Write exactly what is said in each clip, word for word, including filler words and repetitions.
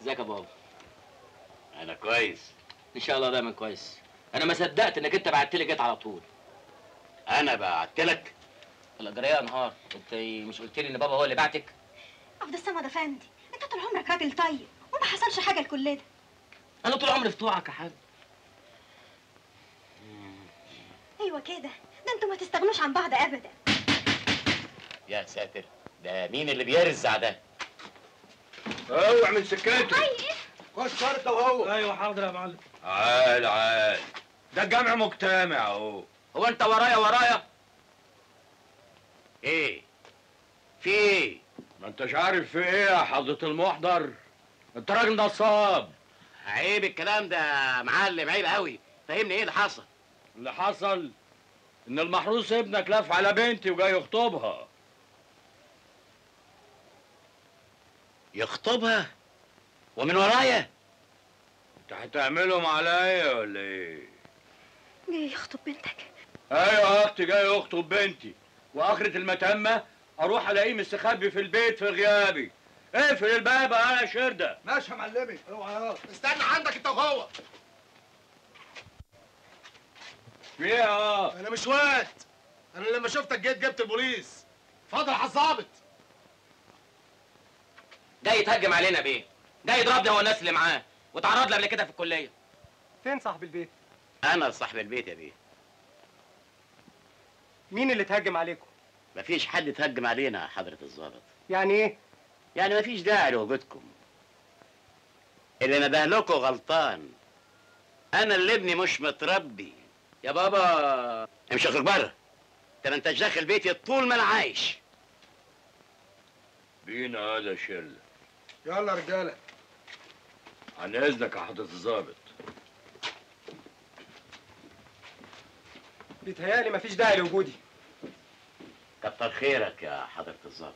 ازيك يا بابا؟ انا كويس ان شاء الله، دايما كويس. انا ما صدقت انك انت بعتلي، جيت على طول. انا بعتلك؟ الاجريه يا نهار، انت مش قلت لي ان بابا هو اللي بعتك؟ عبد الصمد يا فندي، انت طول عمرك راجل طيب وما حصلش حاجه لكل ده. انا طول عمري في طوعك يا حاج. ايوه كده، ده انتوا ما تستغنوش عن بعض ابدا. يا ساتر، ده مين اللي بيرزع ده؟ اوعى من سكته. طيب خش ارض وهو. ايوه حاضر يا معلم. عال عال، ده الجمع مجتمع اهو. هو انت ورايا ورايا؟ ايه؟ في ايه؟ ما انتش عارف في ايه يا حضرة المحضر؟ انت راجل نصاب. عيب الكلام ده يا معلم، عيب قوي. فهمني ايه اللي حصل؟ اللي حصل ان المحروس ابنك لف على بنتي وجاي يخطبها. يخطبها؟ ومن ورايا؟ انت هتعملهم عليا ولا ايه؟ جاي يخطب بنتك؟ ايوه يا اختي، جاي يخطب بنتي، واخرة المتمة اروح الاقيه مستخبي في البيت في غيابي. اقفل الباب يا شردة. ماشي يا معلمي. اوعى استنى عندك انت وهو. في ايه يا اه؟ انا مش واد، انا لما شفتك جيت جبت البوليس. اتفضل على الظابط. ده يتهجم علينا بيه، ده يضربني هو والناس اللي معاه، واتعرض لي قبل كده في الكلية. فين صاحب البيت؟ أنا صاحب البيت يا بيه. مين اللي اتهجم عليكم؟ مفيش حد اتهجم علينا يا حضرة الظابط. يعني إيه؟ يعني مفيش داعي لوجودكم. اللي نبه لكم غلطان. أنا اللي ابني مش متربي. يا بابا امشي اخرج بره. أنت ما أنتش داخل بيتي طول ما أنا عايش. بينا هذا شلة. يلا رجالة. عن إذنك يا حضرة الظابط. بيتهيألي مفيش داعي لوجودي. كتر خيرك يا حضرة الظابط.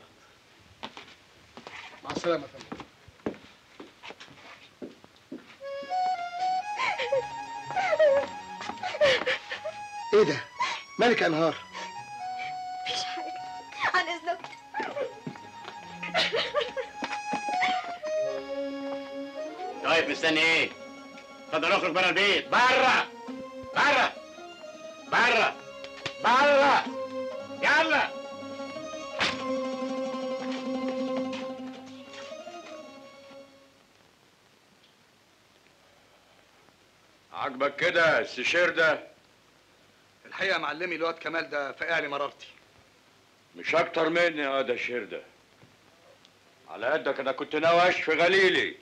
مع السلامة يا فندم. إيه ده؟ مالك يا أنهار؟ مفيش حاجة، عن إذنك. طيب مستني إيه؟ اتفضل اخرج بره البيت، بره بره بره بره، يلا. عجبك كده السشير ده؟ الحقيقه معلمي الواد كمال ده فقع لي مرارتي، مش اكتر مني. يا ده الشير ده على قدك، انا كنت ناوي اشفي غليلي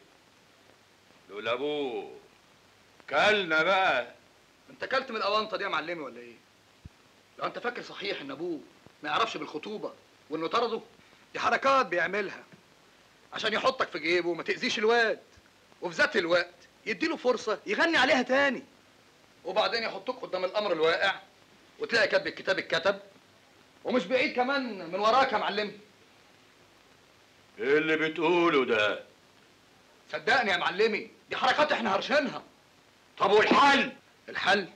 لولا ابوه. كلنا بقى. انت كلت من الاونطه دي يا معلمي ولا ايه؟ لو انت فاكر صحيح ان ابوه ما يعرفش بالخطوبه وانه طرده، دي حركات بيعملها عشان يحطك في جيبه وما تاذيش الواد، وفي ذات الوقت يديله فرصه يغني عليها تاني، وبعدين يحطوك قدام الامر الواقع وتلاقي كاتب الكتاب اتكتب، ومش بعيد كمان من وراك يا معلمي. ايه اللي بتقوله ده؟ صدقني يا معلمي دي حركات احنا هرشينها. طب والحل؟ الحل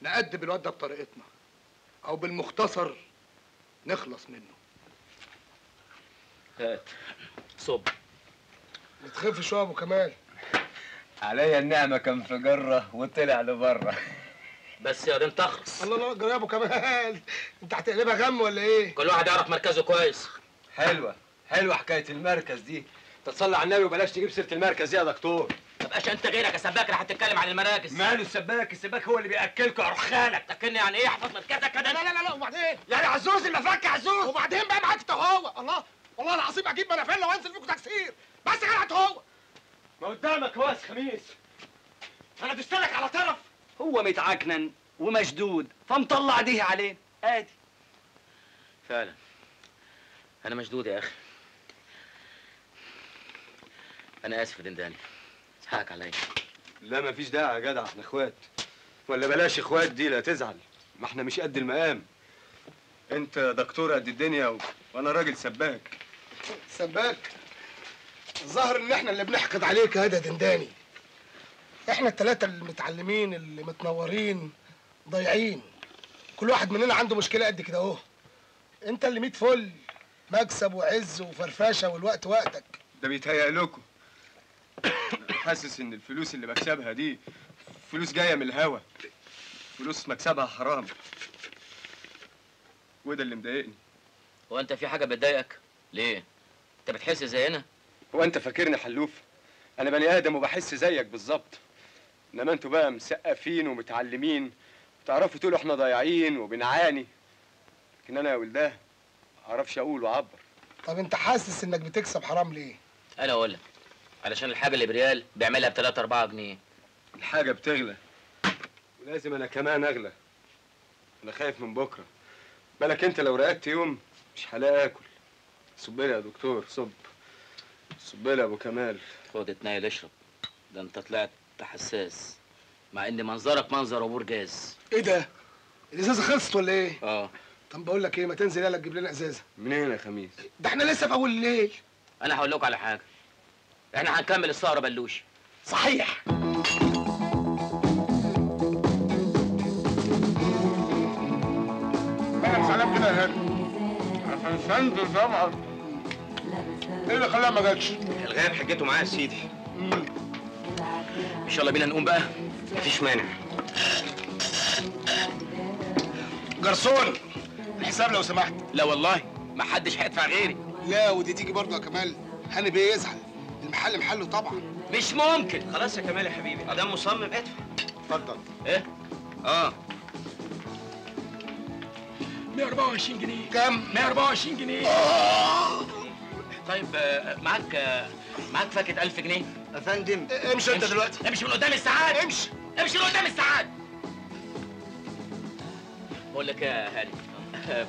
نأدب الواد ده بطريقتنا، او بالمختصر نخلص منه. هات صب. ما تخفش يا ابو كمال. عليا النعمه كان في جره وطلع لبره. بس يا ريت تخلص. الله الله اكبر يا ابو كمال، انت هتقلبها غم ولا ايه؟ كل واحد يعرف مركزه كويس. حلوه حلوه حكايه المركز دي، تتصلي على النبي وبلاش تجيب سيره المركز دي يا دكتور. مبقاش انت غيرك يا سباك اللي هتتكلم عن المراكز. ماله السباك؟ السباك هو اللي بياكلك ارخالك. لكن يعني ايه احفظ مركزك كده؟ لا لا لا، وبعدين يعني عزوز المفك عزوز، وبعدين بقى معاك انت هو. الله والله العظيم اجيب منافله وانزل فيكم تكسير، بس غلط هو. ما قدامك هو خميس، انا دوست لك على طرف. هو متعكنن ومشدود فمطلع ديه علينا. ادي فعلا انا مشدود يا اخي. انا اسف يا دنداني، حقك عليا. لا مفيش داعي يا جدع، احنا اخوات. ولا بلاش اخوات دي، لا تزعل، ما احنا مش قد المقام. انت دكتور قد الدنيا و... وانا راجل سباك. سباك؟ الظاهر ان احنا اللي بنحقد عليك يا دنداني. احنا التلاتة المتعلمين اللي متنورين ضايعين. كل واحد مننا عنده مشكله قد كده اهو. انت اللي مية فل، مكسب وعز وفرفشه والوقت وقتك. ده بيتهيأ لكم. حاسس ان الفلوس اللي بكسبها دي فلوس جايه من الهوا، فلوس مكسبها حرام، وده اللي مضايقني. هو انت في حاجه بتضايقك؟ ليه؟ انت بتحس زينا؟ هو انت فاكرني حلوف؟ انا بني ادم وبحس زيك بالظبط، انما انتوا بقى مسقفين ومتعلمين وتعرفوا تقولوا احنا ضايعين وبنعاني، لكن انا يا ولداه ما اعرفش اقول واعبر. طب انت حاسس انك بتكسب حرام ليه؟ انا اقول لك، علشان الحاجه اللي بريال بيعملها ب تلاتة أربعة جنيه. الحاجه بتغلى ولازم انا كمان اغلى. انا خايف من بكره، بالك انت لو راقدت يوم مش هلاقي اكل. صب لي يا دكتور، صب صب لي يا ابو كمال. خد اتنايل اشرب، ده انت طلعت حساس، مع ان منظرك منظر ابو رجاز. ايه ده؟ الازازه خلصت ولا ايه؟ اه. طب بقول لك ايه، ما تنزل يلا تجيب لنا ازازه. منين يا خميس؟ ده احنا لسه في اول الليل. انا هقول لكم على حاجه، احنا هنكمل السهره بلوش. صحيح. انا سلام كده يا هاني، عشان سندل طبعا. ايه اللي خلاها ما جاتش؟ الغايب حجته معايا يا سيدي. امم ان شاء الله بينا نقوم بقى، مفيش مانع. جرسون، الحساب لو سمحت. لا والله ما حدش هيدفع غيري. لا ودي تيجي برضه يا كمال، هاني بيه يزعل، المحل محله طبعا. مش ممكن. خلاص يا كمال يا حبيبي، ادام مصمم ادفع. اتفضل. ايه؟ اه مية وأربعة وعشرين جنيه. كم؟ مية وأربعة وعشرين جنيه. طيب معاك معاك فاكهة ألف جنيه يا فندم. امشي انت دلوقتي، امشي من قدام الساعات، امشي امشي من قدام الساعات. بقول لك يا هاني،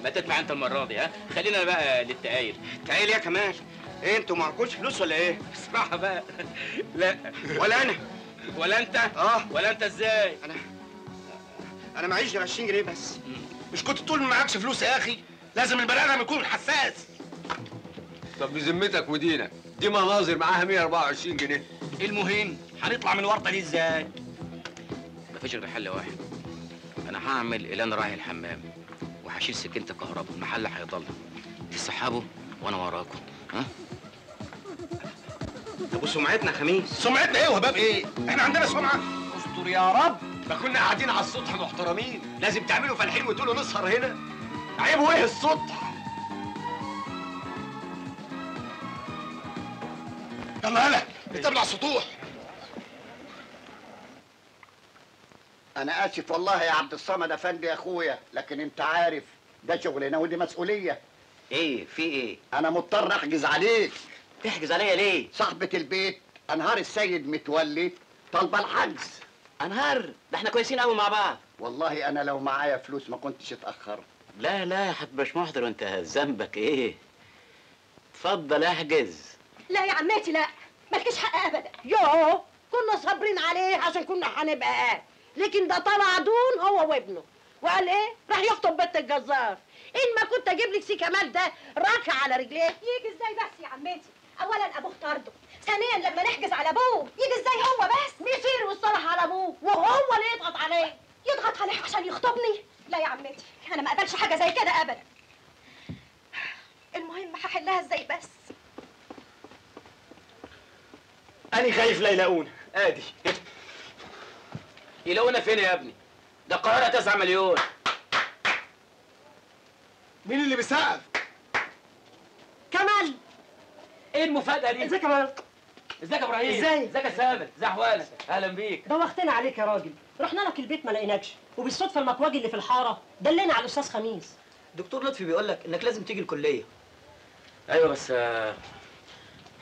ما تدفع انت المرة دي. ها خلينا بقى للتقايل. التقايل يا كمان؟ ايه انتوا معكوش فلوس ولا ايه؟ اسمعها بقى. لا ولا انا ولا انت. اه ولا انت ازاي؟ انا انا معيش غير عشرين جنيه بس. مش كنت طول ما معكش فلوس يا اخي؟ لازم البني ادم يكون حساس. طب بذمتك ودينك دي مناظر معاها مية وأربعة وعشرين جنيه؟ المهم هنطلع من الورطه دي ازاي؟ مفيش غير حل واحد، انا هعمل اعلان راعي الحمام وهشيل سكينه كهرباء، المحل هيضل تسحبه وانا وراكم. ها؟ طب وسمعتنا يا خميس؟ سمعتنا ايه وهباب ايه؟ احنا عندنا سمعه؟ استر يا رب، ما كنا قاعدين على السطح محترمين، لازم تعملوا فالحين وتقولوا نسهر هنا؟ عيب وايه السطح؟ يلا هلا انت ابلع سطوح. انا اسف والله يا عبد الصمد افندي يا اخويا، لكن انت عارف ده شغلنا ودي مسؤوليه. ايه في ايه؟ انا مضطر احجز عليك. تحجز عليا ليه؟ صاحبه البيت انهار السيد متولي طالبه الحجز. انهار؟ ده احنا كويسين قوي مع بعض. والله انا لو معايا فلوس ما كنتش اتاخرت. لا لا يا حبيب باشمحضر، وانت ذنبك ايه؟ اتفضل احجز. لا يا عماتي لا، مالكيش حق ابدا. يوه كنا صابرين عليه عشان كنا هنبقى قاعد، لكن ده طلع دون هو وابنه، وقال ايه؟ راح يخطب بنت الجزار. ان ما كنت اجيب لك سي كمال ده راكع على رجليه. يجي ازاي بس يا عماتي؟ اولا ابوه طرده، ثانيا لما نحجز على ابوه يجي ازاي هو بس؟ مشير والصرح على ابوه وهو اللي يضغط عليه. يضغط عليه عشان يخطبني؟ لا يا عماتي انا ما اقبلش حاجه زي كده ابدا. المهم هحلها ازاي بس؟ أنا خايف لا يلاقونا، آدي. يلاقونا فين يا ابني؟ ده القاهرة تسعة مليون. مين اللي بيسقف؟ كمال. إيه المفاجأة دي؟ إزيك يا كمال؟ إزيك يا إبراهيم؟ إزاي؟ إزيك يا سامر؟ إزي أحوالك؟ أهلا بيك. دوختنا عليك يا راجل، رحنا لك البيت ما لقيناكش، وبالصدفة المكواجي اللي في الحارة دلنا على الأستاذ خميس. دكتور لطفي بيقول لك إنك لازم تيجي الكلية. أيوه بس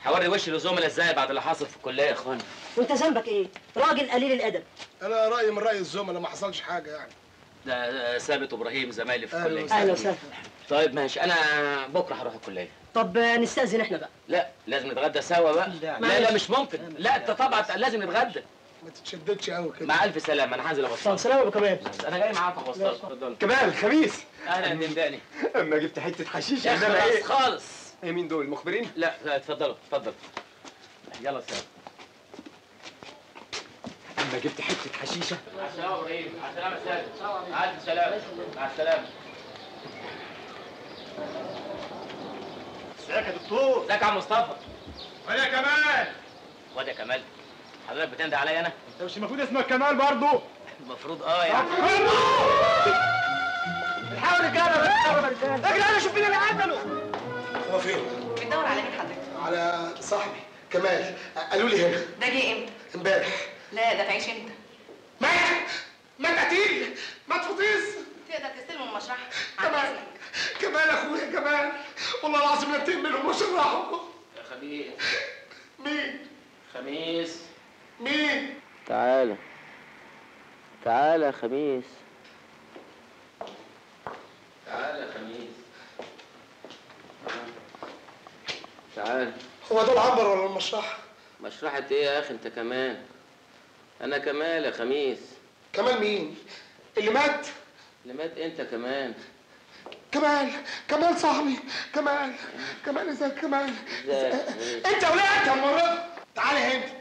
هوري وشي للزملاء ازاي بعد اللي حاصل في الكليه يا اخواني؟ وانت ذنبك ايه؟ راجل قليل الادب. انا رايي من راي الزملاء، ما حصلش حاجه يعني. ده ثابت وابراهيم زمايلي في الكليه. اهلا وسهلا. طيب ماشي، انا بكره هروح الكليه. طب نستاذن احنا بقى. لا لازم نتغدى سوا بقى. لا لا مش ممكن. لا انت طبعا لازم نتغدى. ما تتشددش قوي كده. مع الف سلامه، انا هنزل ابصلك. سلام يا ابو كمال. انا جاي معاك ابصلك. اتفضل. كمال خميس. اهلا دنداني. اما جبت حته حشيش انا ايه؟ خالص. ايه مين دول المخبرين؟ لا لا اتفضلوا اتفضلوا. يلا سلام. لما جبت حته حشيشه. مع السلامه يا ابراهيم، مع السلامه يا سالم، مع السلامه، مع السلامه. ازيك يا دكتور؟ ازيك يا عم مصطفى؟ ولا كمال؟ ولا كمال؟ حضرتك بتنده عليا انا؟ انت مش المفروض اسمك كمال برضه؟ المفروض اه يعني. الحقوا رجاله، الحقوا رجاله، الراجل شوف مين اللي قتله. هو فين؟ بتدور على مين حضرتك؟ على صاحبي كمال، قالوا لي هنا. ده جه امتى؟ امبارح. لا ده تعيش امتى؟ مات مات قتيل، مات فطيس. تقدر تستلمه من مشرحه. كمال كمال اخويا كمال، والله العظيم لا بتقبل منهم مشرحه. يا خميس. مين؟ خميس. مين؟ تعالى تعالى يا خميس، تعالى يا خميس، تعالى. هو دول عبر ولا المشرحة؟ مشرحة ايه يا اخي انت كمان؟ انا كمال يا خميس. كمال مين؟ اللي مات؟ اللي مات انت كمان. كمال كمال صاحبي كمال كمال ازيك كمال؟ انت ولعت يا مرة. تعالى يا هند،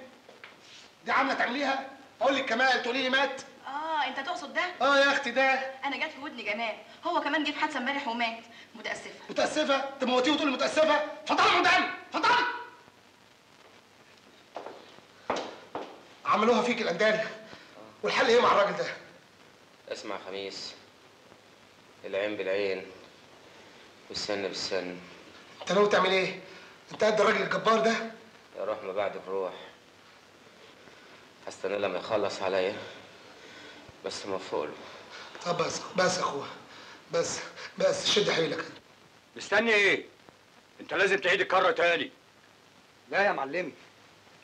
دي عاملة تعمليها؟ اقول لك كمال تقولي لي مات؟ اه انت تقصد ده؟ اه يا اختي ده انا جات في ودني جمال، هو كمان جه في حادثه امبارح ومات. متاسفه متاسفه؟ تموتيه وتقولي متاسفه؟ فطلعوا دم، فطلعوا. عملوها فيك الاندال، والحل ايه مع الراجل ده؟ اسمع يا خميس، العين بالعين والسن بالسن. انت ناوي تعمل ايه؟ انت قد الراجل الجبار ده؟ يا روح ما بعد الروح، هستنى لما يخلص عليا بس ما فوق له. طب بس بس يا اخويا، بس بس شد حيلك. مستني ايه؟ انت لازم تعيد الكرة تاني. لا يا معلمي،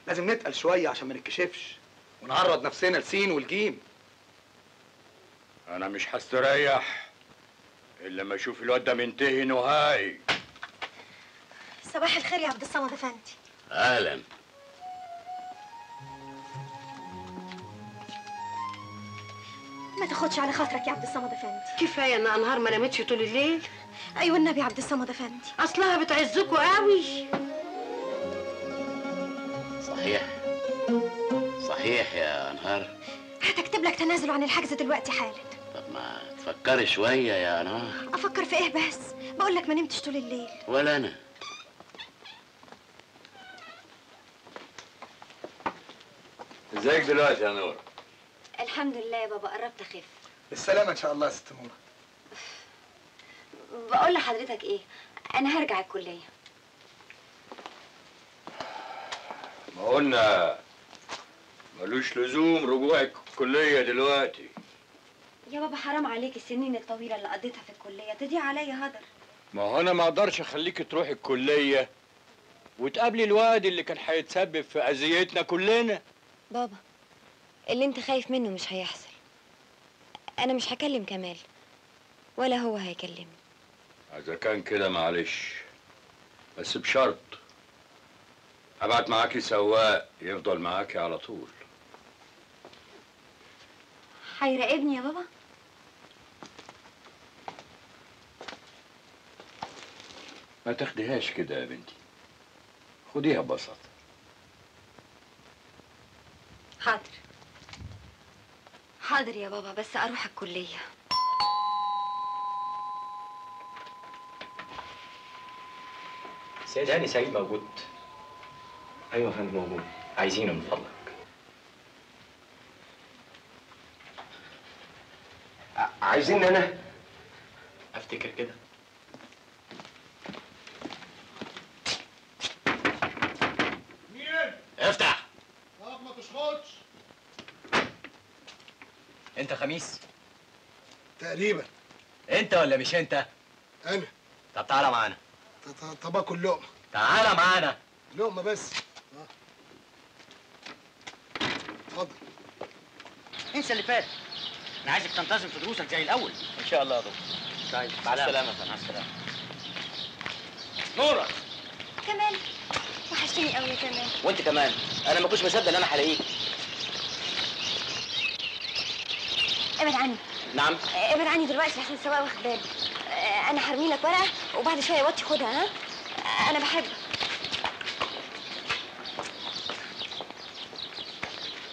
لازم نتقل شوية عشان ما نتكشفش ونعرض نفسنا لسين والجيم. انا مش هستريح الا لما اشوف الواد ده منتهي نهائي. صباح الخير يا عبد الصمد افندي. اهلا. ما تاخدش على خاطرك يا عبد الصمد افندي. كفايه ان انهار ما نامتش طول الليل. ايوه النبي يا عبد الصمد افندي، اصلها بتعزكوا قوي. صحيح صحيح يا انهار. هتكتب لك تنازل عن الحجز دلوقتي حالا. طب ما تفكري شويه يا انهار. افكر في ايه بس؟ بقول لك ما نمتش طول الليل. ولا انا. ازيك دلوقتي يا نور؟ الحمد لله يا بابا، قربت اخف. بالسلامة ان شاء الله يا ست نورة. بقول لحضرتك ايه، انا هرجع الكلية. ما قلنا ملوش لزوم رجوع الكلية دلوقتي. يا بابا حرام عليك، السنين الطويلة اللي قضيتها في الكلية تضيع عليا هدر. ما هو انا ما اقدرش اخليكي تروحي الكلية وتقابلي الواد اللي كان هيتسبب في اذيتنا كلنا. بابا اللي انت خايف منه مش هيحصل. انا مش هكلم كمال ولا هو هيكلمني. اذا كان كده معلش، بس بشرط ابعت معاكي سواق يفضل معاكي على طول. هيراقبني يا بابا؟ ما تاخديهاش كده يا بنتي، خديها ببساطة. حاضر حاضر يا بابا، بس اروح الكلية. سيد هاني سعيد موجود؟ ايوه يا فندم موجود، عايزينه من فضلك. عايزين انا افتكر كده. مين؟ افتح. طب ما تشخطش. انت خميس؟ تقريبا. انت ولا مش انت؟ انا. طب تعالى معانا. طب اكل لقمه. تعالى معانا. لقمه بس. اتفضل. انسى اللي فات، انا عايزك تنتظم في دروسك زي الاول. ان شاء الله يا دكتور. طيب مع السلامه. مع السلامه. نوره. كمال وحشتني قوي يا كمال. وانت كمان، انا ما كنتش مصدق ان انا هلاقيك. ابعد عني. نعم؟ ابعد عني دلوقتي عشان السواق واخد باله. أنا هرمي لك ورقة وبعد شوية وطي خدها. ها؟ أنا بحبك.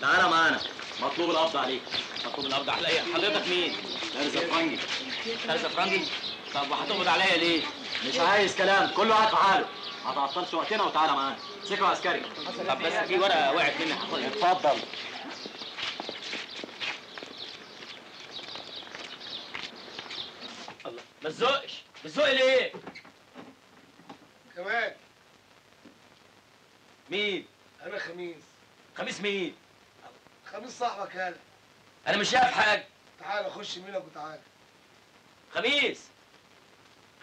تعالى معانا. مطلوب القبض عليك. مطلوب القبض عليا؟ حضرتك مين؟ فارس فرنجي. فارس فرنجي؟ طب وهتقبض عليا ليه؟ مش عايز كلام، كله قاعد في حاله. ما تعطلش وقتنا وتعالى معانا. سكه عسكري. طب بس في ورقه وقعت مني هاخدها. اتفضل. الله، ما تزقش، بتزق ليه؟ كمان مين؟ أنا خميس. خميس مين؟ خميس صاحبك هلا. أنا مش شايف حاجة. تعالى خش يمينك وتعالى. خميس.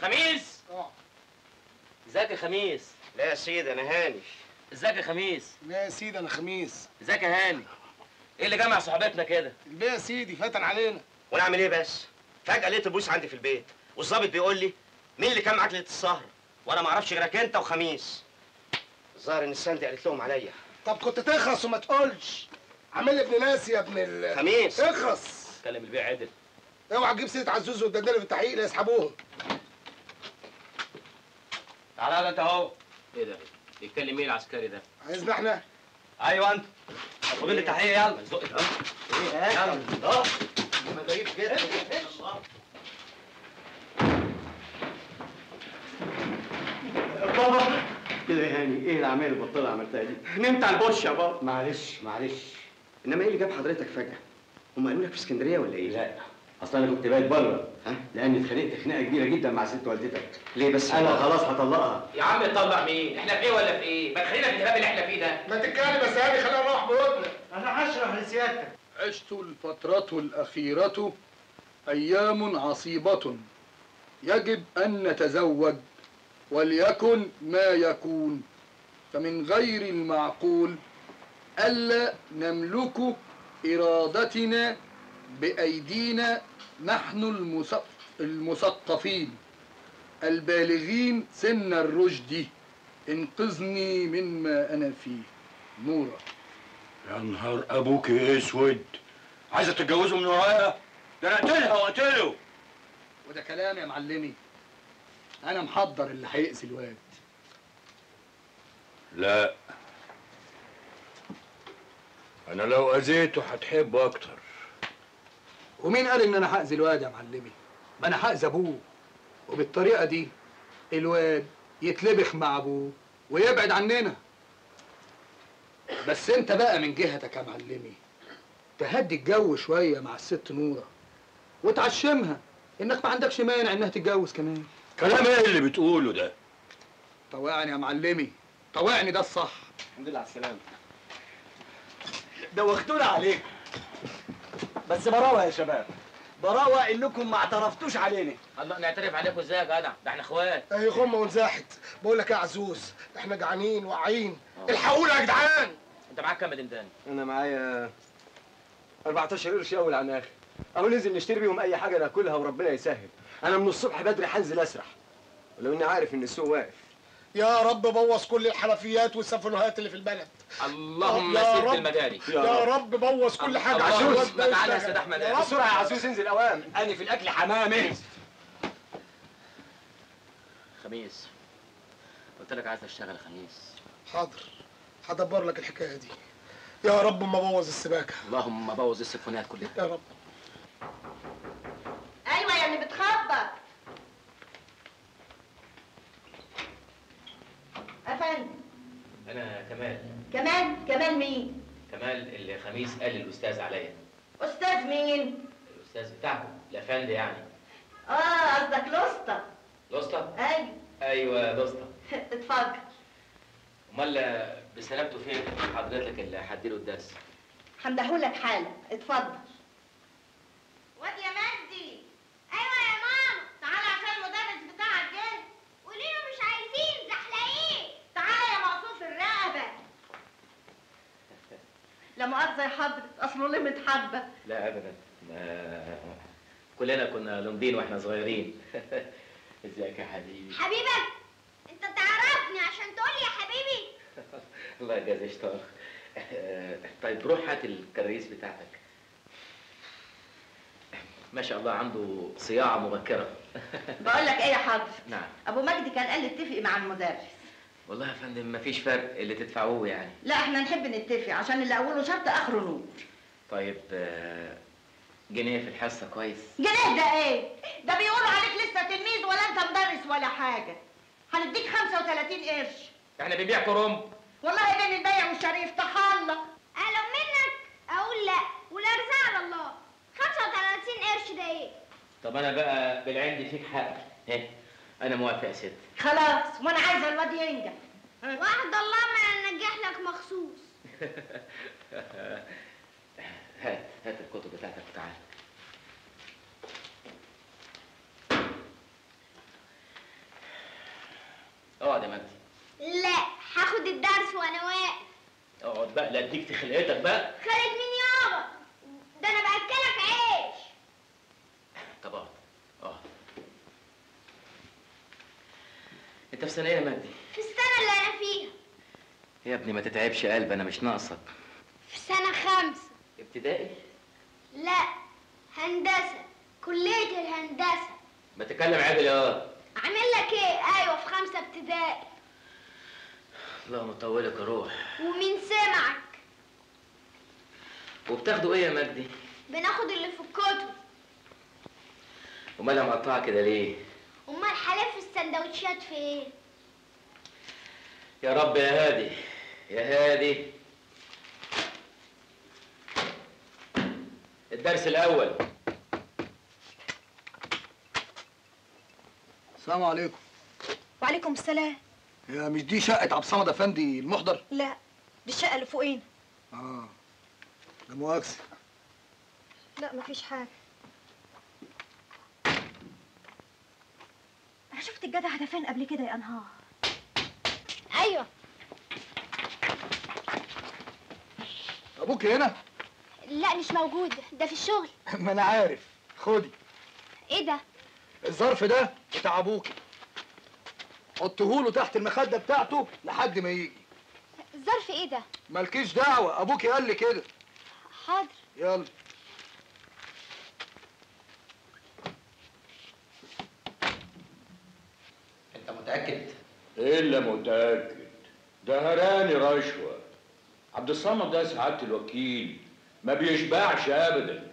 خميس؟ أه. إزيك يا خميس؟ لا يا سيدي أنا هاني. إزيك يا خميس؟ لا يا سيدي أنا خميس. إزيك يا هاني؟ إيه اللي جمع صحبتنا كده؟ البيه يا سيدي فتن علينا. وأنا أعمل إيه بس؟ فجأة لقيت البوس عندي في البيت، والظابط بيقول لي مين اللي كان معاك ليلة السهرة؟ وأنا ما أعرفش غيرك أنت وخميس. الظاهر إن السندي قالت لهم عليا. طب كنت تخرس وما تقولش. عامل لي ابن ناس يا ابن ال خميس. اخرس. كلم البيع عدل. اوعى تجيب سيره عزوز والدجاله في التحقيق لا يسحبوهم. تعالى انت اهو. ايه ده؟ يتكلم ايه العسكري ده؟ عايزنا احنا؟ ايوه انت. خد التحقيق يلا. زق ده. ايه يلا. اه. ما تجيبش كده. بابا كده يا هاني، ايه العمال البطاله اللي عملتها دي؟ نمت على البوش يا بابا. معلش معلش. انما ايه اللي جاب حضرتك فجأة؟ هم قالوا لك في اسكندرية ولا ايه؟ لا، اصل انا كنت بايت بره، ها؟ لأني اتخانقت خناقة كبيرة جدا مع ست والدتك. ليه بس؟ أنا خلاص هطلقها. يا عم تطلق مين؟ احنا في ايه ولا في ايه؟ ما تخلينا في الهبل اللي احنا فيه ده. ما تتكلم بس يا هاني، خلينا نروح بودنا. أنا هشرح لسيادتك. عشت الفترة الأخيرة أيام عصيبة، يجب أن نتزوج وليكن ما يكون، فمن غير المعقول ألا نملك إرادتنا بأيدينا نحن المثقفين البالغين سن الرشد. انقذني مما أنا فيه. نورة. يا نهار أبوك أسود، عايزة تتجوزه من ورايا؟ ده أنا أقتلها وأقتله. وده كلام يا معلمي؟ أنا محضر اللي هيأذي الواد. لا، أنا لو أذيته هتحبه أكتر. ومين قال إن أنا هأذي الواد يا معلمي؟ ما أنا هأذي أبوه، وبالطريقة دي الواد يتلبخ مع أبوه ويبعد عننا. بس أنت بقى من جهتك يا معلمي تهدي الجو شوية مع الست نورة وتعشمها إنك ما عندكش مانع إنها تتجوز كمان. كلام ايه اللي بتقوله ده؟ طوعني يا معلمي، طوعني، ده الصح. الحمد لله على السلامة. دوختونا عليكم. بس براوة يا شباب، براوة انكم ما اعترفتوش علينا. الله، نعترف عليكم ازاي يا جدع؟ ده احنا اخوات. اهي غمة ونزاحت. بقول لك يا عزوز، احنا جعانين واعيين. الحقونا يا جدعان. انت معاك كام يا دندان؟ انا معايا أربعتاشر قرش اول عن اخر. اهو ننزل نشتري بيهم اي حاجة ناكلها وربنا يسهل. أنا من الصبح بدري هنزل أسرح، ولو إني عارف إن السوق واقف. يا رب بوظ كل الحلفيات والسفلوهات اللي في البلد. اللهم سد المجاري. يا رب بوظ كل حاجة. عزوز تعالى يا سيد أحمد، بسرعة يا عزوز انزل أوام، أنا في الأكل حمامي. خميس، قلت لك عايز أشتغل يا خميس. حاضر، هدبر لك الحكاية دي. يا رب ما بوظ السباكة. اللهم بوظ السفلوهات كلها يا رب. أيوة يا اللي بتخبط. أفندم. أنا كمال. كمال؟ كمال مين؟ كمال اللي خميس قال للأستاذ عليا. أستاذ مين؟ الأستاذ بتاعكم، الأفندي يعني. آه قصدك لسطى. لسطى؟ أيوة. أيوة لسطى. اتفضل. أمال بسلامته فين حضرتك اللي هديله الدرس؟ هندهولك حالا، اتفضل. واد يا مجدي. ايوه يا ماما، تعالى عشان المدرس بتاعك جه. قولي له مش عايزين زحلقين. تعالى يا مقصوص الرقبه. لا مؤاخذه يا حضرتك، اصله لمت حبه. لا ابدا، ما كلنا كنا لمدين واحنا صغيرين. ازيك يا حبيبي؟ حبيبك انت تعرفني عشان تقول لي يا حبيبي. الله يجازيك شطار. طيب روح هات الكراريس بتاعتك. ما شاء الله عنده صياعة مبكرة. بقول لك ايه يا حضرتك؟ نعم. أبو مجدي كان قال لي اتفقي مع المدرس. والله يا فندم مفيش فرق اللي تدفعوه يعني. لا احنا نحب نتفق عشان اللي أوله شرط آخره نور. طيب جنيه في الحصه كويس. جنيه ده ايه؟ ده بيقولوا عليك لسه تلميذ ولا انت مدرس ولا حاجه. هنديك خمسة وتلاتين قرش. احنا بنبيع كرنب. والله بين البيع والشريف تحلق. اعلم منك اقول لا ولا رزق على الله. خمسة وتلاتين قرش ده ايه؟ طب انا بقى بالعند فيك حق. ايه؟ انا موافق يا ست. خلاص وانا عايزه الواد ينجح. وعد الله ما انجح لك مخصوص. هات هات الكتب بتاعتك وتعالى. اقعد يا مجدي. لا هاخد الدرس وانا واقف. اقعد بقى لا اديك في خلقتك بقى. خارج مين يابا؟ ده انا باكلك عيش. طب اقعد اقعد. انت في سنه ايه يا مجدي؟ في السنه اللي انا فيها. يا ابني ما تتعبش قلب انا مش ناقصك. في سنه خمسه. ابتدائي؟ لا هندسه، كليه الهندسه. ما تتكلم عدل يا واد. اعمل لك ايه؟ ايوه في خمسه ابتدائي. اللهم طولك الروح. ومين سمعك؟ وبتاخدوا ايه يا مجدي؟ بناخد اللي في الكتب. امال مقطعه كده ليه؟ امال حلف السندوتشات في ايه؟ يا رب يا هادي يا هادي. الدرس الأول. السلام عليكم. وعليكم السلام. يا مش دي شقة عبد الصمد أفندي المحضر؟ لا دي الشقة اللي فوقينا. اه ده مؤاخذة. لا مفيش حاجة. أنا شفت الجدع ده فين قبل كده يا أنهار؟ أيوه. أبوك هنا؟ لا مش موجود، ده في الشغل. ما انا عارف. خدي. ايه ده؟ الظرف ده بتاع ابوكي، حطيهوله تحت المخده بتاعته لحد ما يجي. الظرف ايه ده؟ مالكيش دعوه، ابوكي قال لي كده. حاضر. يلا. انت متاكد؟ الا متاكد، ده هراني رشوه. عبد الصمد ده سعاده الوكيل ما بيشبعش ابدا،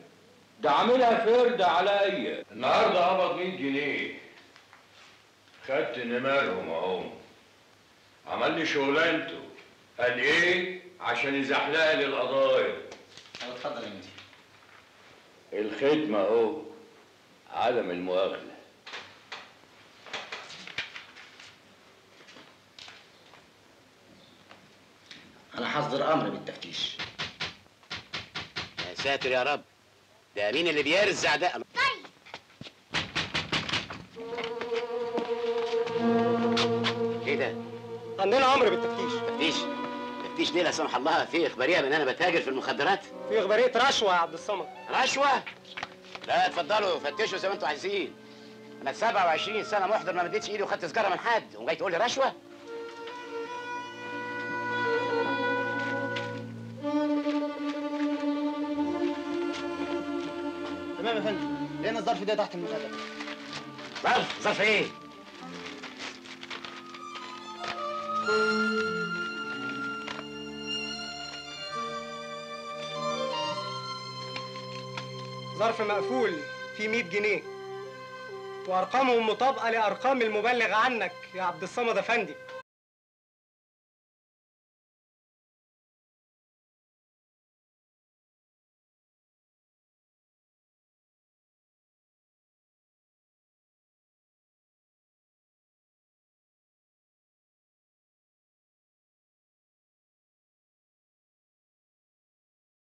ده عاملها فرد عليا. النهارده قبض مية جنيه، خدت نمرهم اهم. عمل لي شغلانته، قال ايه عشان يزحلق لي القضايا. طب اتفضل يا مدير. الخدمه اهو، عدم المؤاخذه. انا هصدر امر بالتفتيش. ساتر يا رب، ده مين اللي بيرزع ده؟ طيب ايه ده؟ عندنا امر بالتفتيش. تفتيش؟ تفتيش ليه لا سمح الله؟ في اخباريه بان انا بتاجر في المخدرات؟ في اخباريه رشوه يا عبد الصمد. رشوه؟ لا اتفضلوا فتشوا زي ما انتوا عايزين. انا سبعة وعشرين سنه محضر ما مديتش ايدي وخدت سجاره من حد، وجاي تقول لي رشوه؟ يا فندم لقينا الظرف ده تحت المخده. ظرف؟ ظرف ايه؟ ظرف مقفول فيه مية جنيه، وارقامهم مطابقه لارقام المبلغ عنك يا عبد الصمد افندي.